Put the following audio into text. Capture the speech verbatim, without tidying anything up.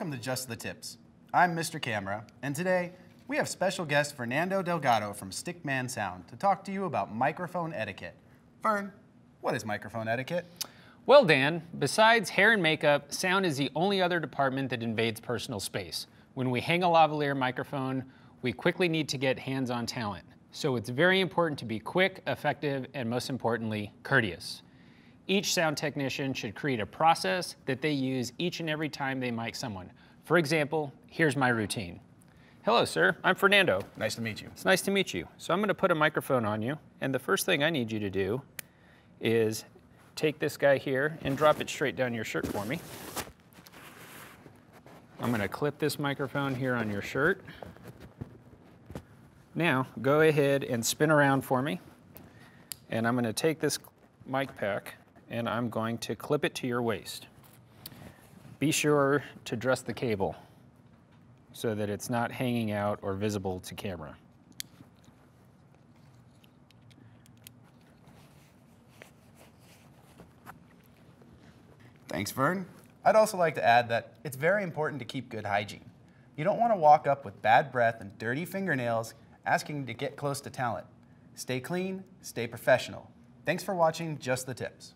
welcome to Just The Tips. I'm Mister Camera, and today we have special guest Fernando Delgado from Stickman Sound to talk to you about microphone etiquette. Fern, what is microphone etiquette? Well, Dan, besides hair and makeup, sound is the only other department that invades personal space. When we hang a lavalier microphone, we quickly need to get hands-on talent. So it's very important to be quick, effective, and most importantly, courteous. Each sound technician should create a process that they use each and every time they mic someone. For example, here's my routine. Hello, sir, I'm Fernando. Nice to meet you. It's nice to meet you. So I'm gonna put a microphone on you, and the first thing I need you to do is take this guy here and drop it straight down your shirt for me. I'm gonna clip this microphone here on your shirt. Now, go ahead and spin around for me, and I'm gonna take this mic pack and I'm going to clip it to your waist. Be sure to dress the cable so that it's not hanging out or visible to camera. Thanks, Vern. I'd also like to add that it's very important to keep good hygiene. You don't want to walk up with bad breath and dirty fingernails asking to get close to talent. Stay clean, stay professional. Thanks for watching Just The Tips.